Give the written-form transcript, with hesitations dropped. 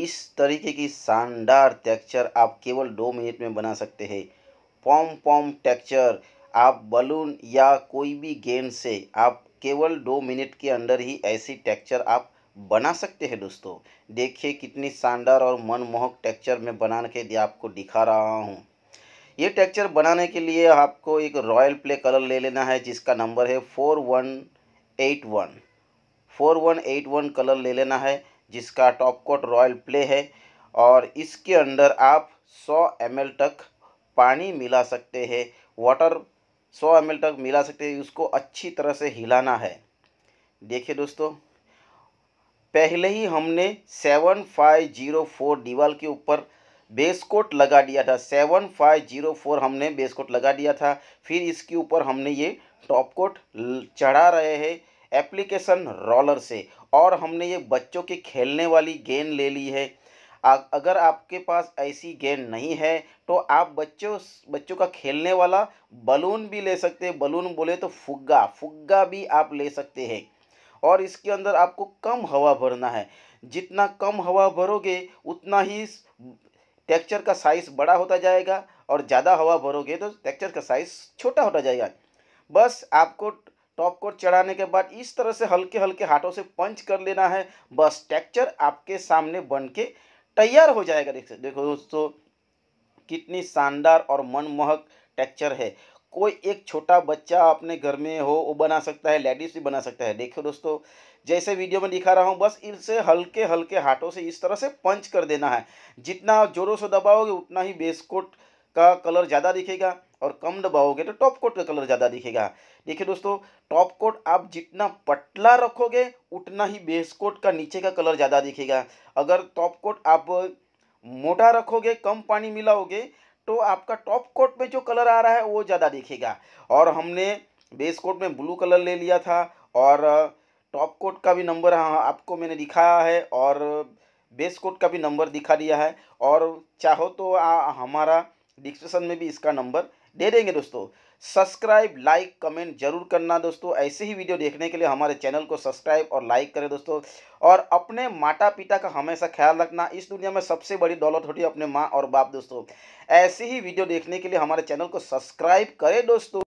इस तरीके की शानदार टेक्सचर आप केवल 2 मिनट में बना सकते हैं। पॉम पॉम टेक्सचर आप बलून या कोई भी गेंद से आप केवल 2 मिनट के अंदर ही ऐसी टेक्सचर आप बना सकते हैं। दोस्तों देखिए कितनी शानदार और मनमोहक टेक्सचर मैं बना के आपको दिखा रहा हूँ। ये टेक्सचर बनाने के लिए आपको एक रॉयल प्ले कलर ले लेना है जिसका नंबर है 4181। 4181 कलर ले लेना है जिसका टॉप कोट रॉयल प्ले है और इसके अंदर आप 100 ml तक पानी मिला सकते हैं। वाटर 100 ml तक मिला सकते हैं। उसको अच्छी तरह से हिलाना है। देखिए दोस्तों पहले ही हमने 7504 दीवार के ऊपर बेस कोट लगा दिया था। 7504 हमने बेस कोट लगा दिया था। फिर इसके ऊपर हमने ये टॉप कोट चढ़ा रहे हैं एप्लीकेशन रोलर से और हमने ये बच्चों के खेलने वाली गेंद ले ली है। अगर आपके पास ऐसी गेंद नहीं है तो आप बच्चों का खेलने वाला बलून भी ले सकते हैं। बलून बोले तो फुग्गा भी आप ले सकते हैं और इसके अंदर आपको कम हवा भरना है। जितना कम हवा भरोगे उतना ही टेक्सचर का साइज़ बड़ा होता जाएगा और ज़्यादा हवा भरोगे तो टेक्सचर का साइज़ छोटा होता जाएगा। बस आपको टॉप कोट चढ़ाने के बाद इस तरह से हल्के हल्के हाथों से पंच कर लेना है। बस टेक्सचर आपके सामने बन के तैयार हो जाएगा। देखो दोस्तों कितनी शानदार और मनमोहक टेक्सचर है। कोई एक छोटा बच्चा अपने घर में हो वो बना सकता है, लेडीज़ भी बना सकता है। देखो दोस्तों जैसे वीडियो में दिखा रहा हूँ बस इनसे हल्के हल्के हाथों से इस तरह से पंच कर देना है। जितना ज़ोरों से दबाओगे उतना ही बेस कोट का कलर ज़्यादा दिखेगा और कम दबाओगे तो टॉप कोट का कलर ज़्यादा दिखेगा। देखिए दोस्तों टॉप कोट आप जितना पतला रखोगे उतना ही बेस कोट का नीचे का कलर ज़्यादा दिखेगा। अगर टॉप कोट आप मोटा रखोगे कम पानी मिलाओगे तो आपका टॉप कोट में जो कलर आ रहा है वो ज़्यादा दिखेगा। और हमने बेस कोट में ब्लू कलर ले लिया था और टॉप कोट का भी नंबर आपको मैंने दिखाया है और बेस कोट का भी नंबर दिखा दिया है और चाहो तो हमारा डिस्क्रिप्शन में भी इसका नंबर दे देंगे। दोस्तों सब्सक्राइब लाइक कमेंट जरूर करना। दोस्तों ऐसे ही वीडियो देखने के लिए हमारे चैनल को सब्सक्राइब और लाइक करें। दोस्तों और अपने माता पिता का हमेशा ख्याल रखना। इस दुनिया में सबसे बड़ी दौलत होती है अपने माँ और बाप। दोस्तों ऐसे ही वीडियो देखने के लिए हमारे चैनल को सब्सक्राइब करें। दोस्तों।